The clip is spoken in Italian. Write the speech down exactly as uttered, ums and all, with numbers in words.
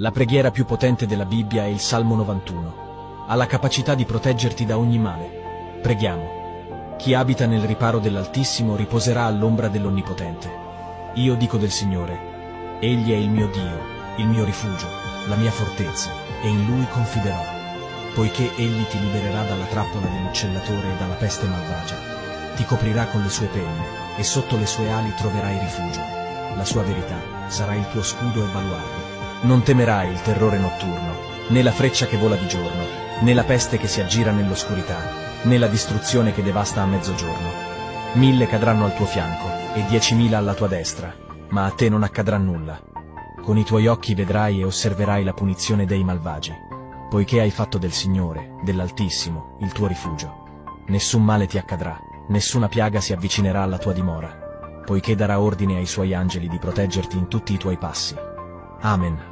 La preghiera più potente della Bibbia è il Salmo novantuno. Ha la capacità di proteggerti da ogni male. Preghiamo. Chi abita nel riparo dell'Altissimo riposerà all'ombra dell'Onnipotente. Io dico del Signore: Egli è il mio Dio, il mio rifugio, la mia fortezza, e in Lui confiderò, poiché Egli ti libererà dalla trappola dell'uccellatore e dalla peste malvagia. Ti coprirà con le sue penne, e sotto le sue ali troverai rifugio. La sua verità sarà il tuo scudo e baluardo. Non temerai il terrore notturno, né la freccia che vola di giorno, né la peste che si aggira nell'oscurità, né la distruzione che devasta a mezzogiorno. Mille cadranno al tuo fianco e diecimila alla tua destra, ma a te non accadrà nulla. Con i tuoi occhi vedrai e osserverai la punizione dei malvagi, poiché hai fatto del Signore, dell'Altissimo, il tuo rifugio. Nessun male ti accadrà, nessuna piaga si avvicinerà alla tua dimora, poiché darà ordine ai suoi angeli di proteggerti in tutti i tuoi passi. Amen.